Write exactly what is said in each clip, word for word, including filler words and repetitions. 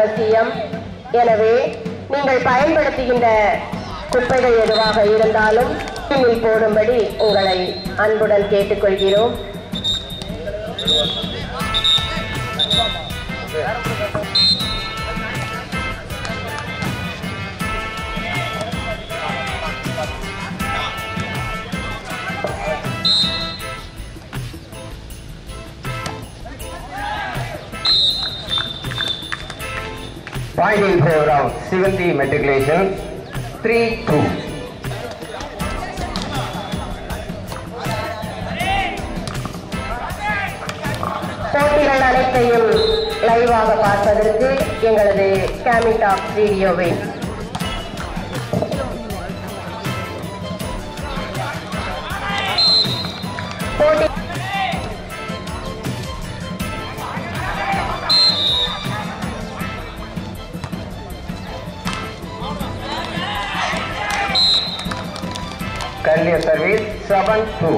அவசியம். எனவே நீங்கள் பயன்படுத்துகின்ற குப்பைகள் எதுவாக இருந்தாலும் தீயில் போடும்படி உங்களை அன்புடன் கேட்டுக்கொள்கிறோம். Final go round, seventy matriculation, three two. போட்டிகள் அனைத்தையும் லைவாக பார்ப்பதற்கு எங்களது கேமிடாப் வீடியோவை Earlier service seven two.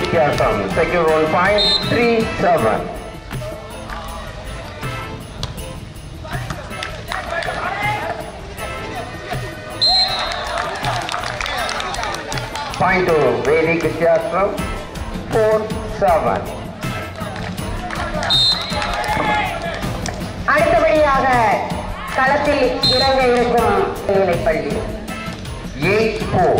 Here comes second roll five three seven. Point to Vedic Vidhyashram. Four seven. அடுத்தபடியாக களத்தில் இறங்க இருக்கும் நிலைப்பள்ளி eight four.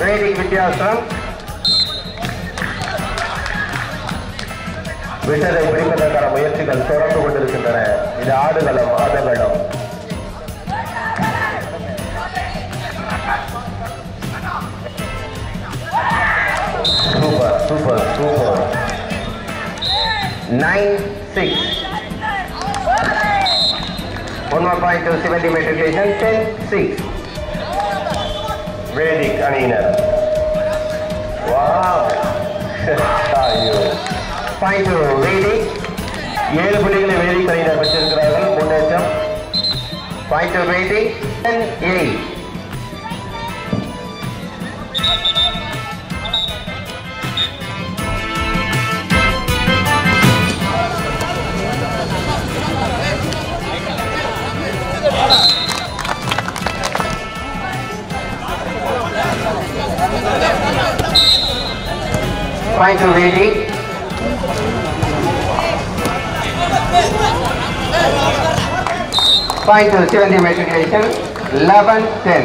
Vedic Vidhyashram. விட்டதை பிடிப்பதற்கான முயற்சிகள் தொடர்ந்து கொண்டிருக்கின்றன. இது ஆடுகளம் ஆதகளம். Super super super. Nine six. One more point to seventy matriculation. Ten six. Vedic Anina. Wow! Find to Vedic. Yellow Puligalayam Vedic Anina பற்றிருக்கிறார்கள். மூன்றாம். Find to Vedic and eight. Find to Vedic. Find to seventy matriculation. eleven ten.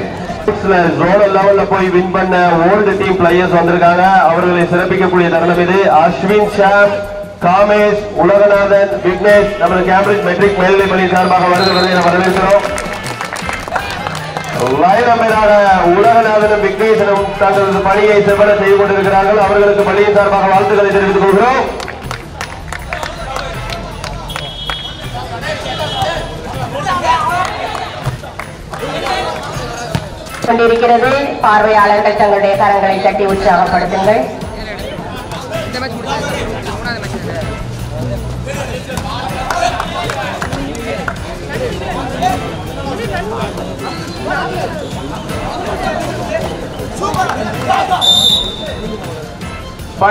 Zone level போய் win பண்ண old team players வந்திருக்காங்க. அவர்களை சிறப்பிக்கக்கூடிய தருணம் இது. Ashwin, Sham, Kames, Ulaganathan, Vignesh நம்ம Cambridge matric மேல்நிலைப்பள்ளி சார்பாக வருகிறதை நாம் வரவேற்கிறோம். வைரமேலாக உலகநாதனும் விக்னேசனும் தங்களது பணியை செவ்வன செய்து கொண்டிருக்கிறார்கள். அவர்களுக்கு பள்ளியின் சார்பாக வாழ்த்துக்களை தெரிவித்துக் கொள்கிறோம். கொண்டிருக்கிறது பார்வையாளர்கள் தங்களுடைய கரங்களை தட்டி உற்சாகப்படுத்துங்கள்.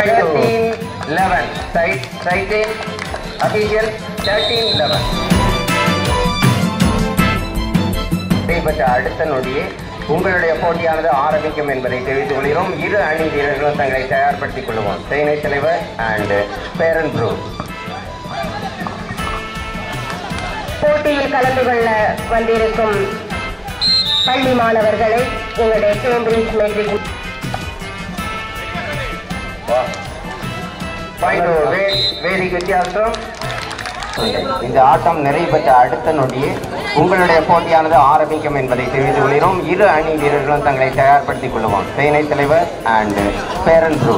thirteen eleven. Side, side in. Official thirteen eleven. இடைப்பட்ட அடுத்த நொடியே உங்களுடைய போட்டியானது ஆரம்பிக்கும் என்பதை தெரிவித்துக் கொள்கிறோம். இரு அணி வீரர்களும் தங்களை தயார்படுத்திக் கொள்வோம். செயலர் தலைவர் அண்ட் பேரன் ப்ரோ. போட்டியில் கலந்து கொள்ள வந்திருக்கும் பள்ளி மாணவர்களை எங்களுடைய கேம்பிரிட்ஜ் மெட்ரிக் வேதிக் வித்தியாசம். இந்த ஆட்டம் நிறைவேற்ற அடுத்த நொடியே உங்களுடைய போட்டியானது ஆரம்பிக்கும் என்பதை தெரிவித்துக் கொள்கிறோம். இரு அணி வீரர்களும் தங்களை தயார்படுத்திக் கொள்வோம். சேனை தலைவர் அண்ட் பேரண்ட் ரூ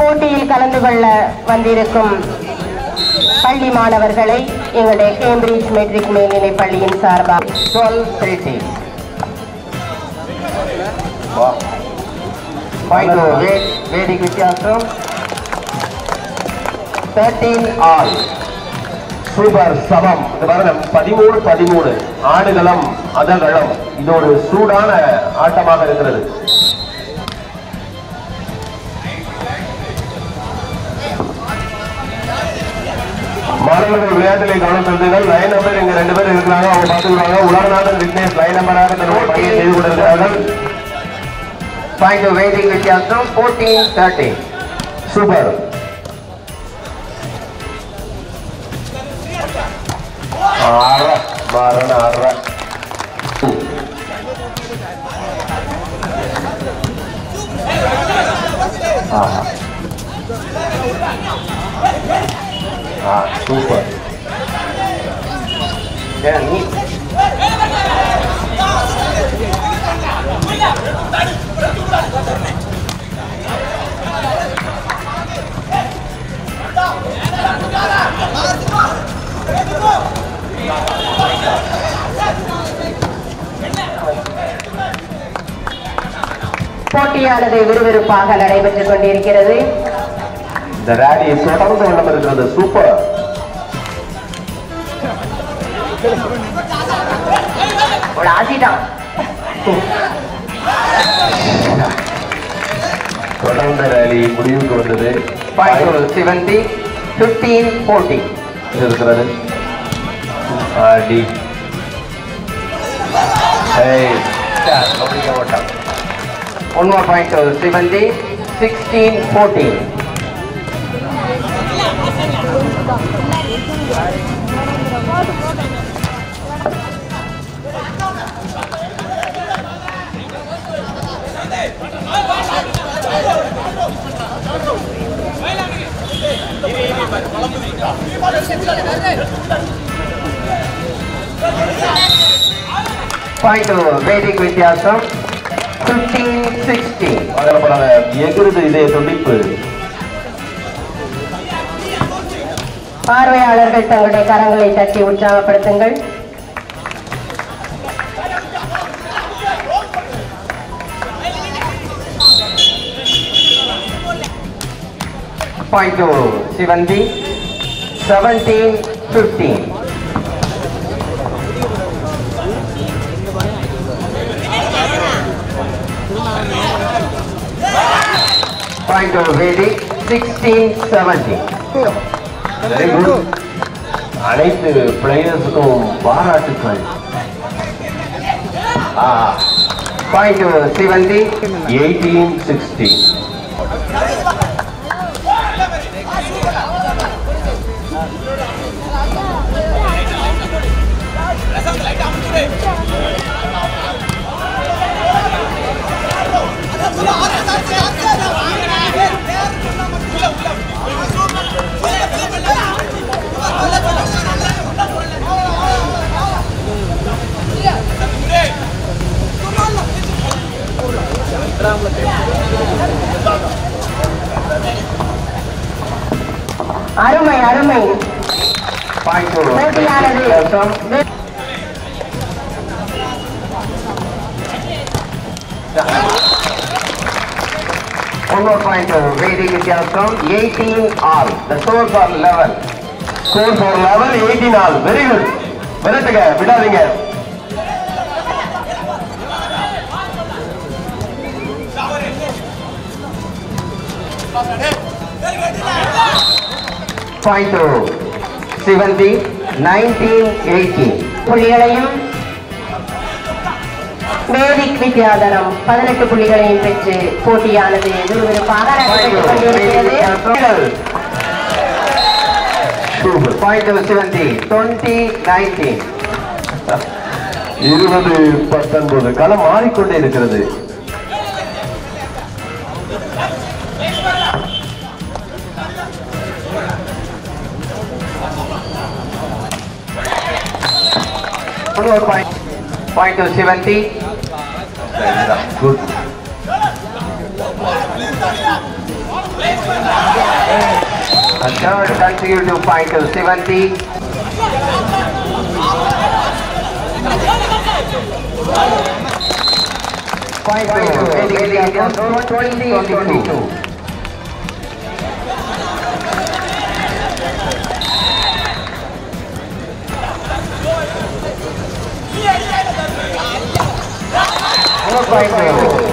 போட்டியில் கலந்து கொள்ள வந்திருக்கும் பள்ளி மாணவர்களை எங்களுடைய கேம்பிரிட்ஜ் மெட்ரிக் மேல்நிலை பள்ளியின் சார்பாக Vedic Vidhyashram thirteen all Super Savam இது வருடம் பதிமூணு பதிமூணு ஆடுகளம் அதகளம். இது ஒரு சூடான ஆட்டமாக இருக்கிறது. மாணவர்கள் விளையாட்டிலே கவனம் செலுத்துங்கள். லைன் நம்பர் இங்க ரெண்டு பேர் இருக்கிறாங்க, அவங்க பார்த்துக்கிறாங்க. உலகநாதன் விக்னேஷ் லைன் நம்பராக தன்னுடைய பணியை செய்து கொண்டிருக்கிறார்கள். Find the Vedic Vidhyashram fourteen thirty. Super. Ara, Maran Ara. Ah. Ah, super. Then he. போட்டியானது விறுவிறுப்பாக நடைபெற்றுக் கொண்டிருக்கிறது. இந்த ராலியை தொடர்ந்து கொண்டிருக்கிறது. சூப்பர். ஆசிதான் தொடர்ந்த ராலி முடிவுக்கு வந்தது. fifteen forty இருக்கிறது. One more point to seventy, sixteen, fourteen. Point to Vedic Vidhyashram. fifteen sixty. अगर अपन आह ये करो तो इधर तो डिप पार्वे आलर के तंगड़े कारंगले तटी उच्चाव पर तंगड़ point seventy seventeen fifteen. Point to Vedic sixteen seventy. Very good. அனைத்து பிளேயர்ஸுக்கும் பாராட்டுக்கள். Point to seventy eighteen sixty. அருமை அருமை. Over point to Vedic Vidhyashram eighteen all. The score for eleven. Score for eleven eighteen all. Very good. விரட்டுங்க, விடாதீங்க. Point to seventy nineteen eighteen. புலிகளையும் Vedic Vidhyashram பதினெட்டு புள்ளிகளையும் பெற்று போட்டியானது விறுவிறுப்பாக நடைபெற்றுக் கொண்டிருக்கிறது. twenty point seventy, twenty nineteen. twenty nineteen. Kalam maarikonde irukkirathu. point two seventy. Good. And third continue to point two seventy. point two seventy.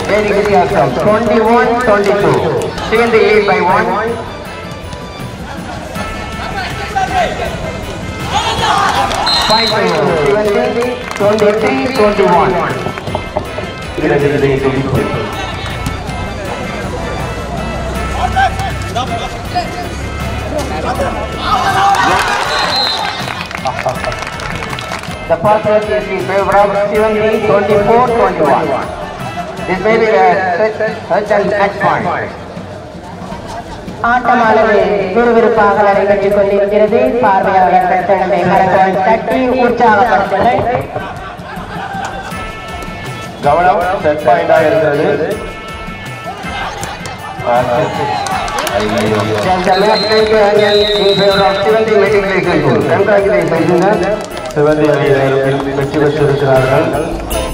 Very good, awesome. twenty-one twenty-two. Taking the lead by one. five twenty-three twenty-one. The path is in favor of seventy twenty-four twenty-one. This may be the such and match point. ஆட்டமானது விறுவிறுப்பாக நடைபெற்றுக் கொண்டிருக்கிறது. பார்வையாளர் கட்டணத்தை மரங்கள் தட்டி உற்சாகப்படுத்துங்கள். கவனம் set பாயிண்டாக இருக்கிறது. செவந்தி அணியினர் வெற்றி பெற்றிருக்கிறார்கள்.